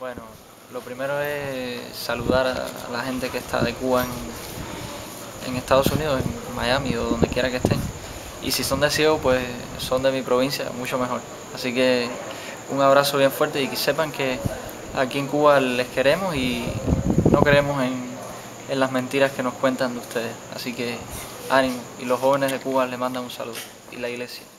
Bueno, lo primero es saludar a la gente que está de Cuba en Estados Unidos, en Miami o donde quiera que estén. Y si son de Ciego, pues son de mi provincia, mucho mejor. Así que un abrazo bien fuerte y que sepan que aquí en Cuba les queremos y no creemos en las mentiras que nos cuentan de ustedes. Así que ánimo. Y los jóvenes de Cuba les mandan un saludo. Y la iglesia.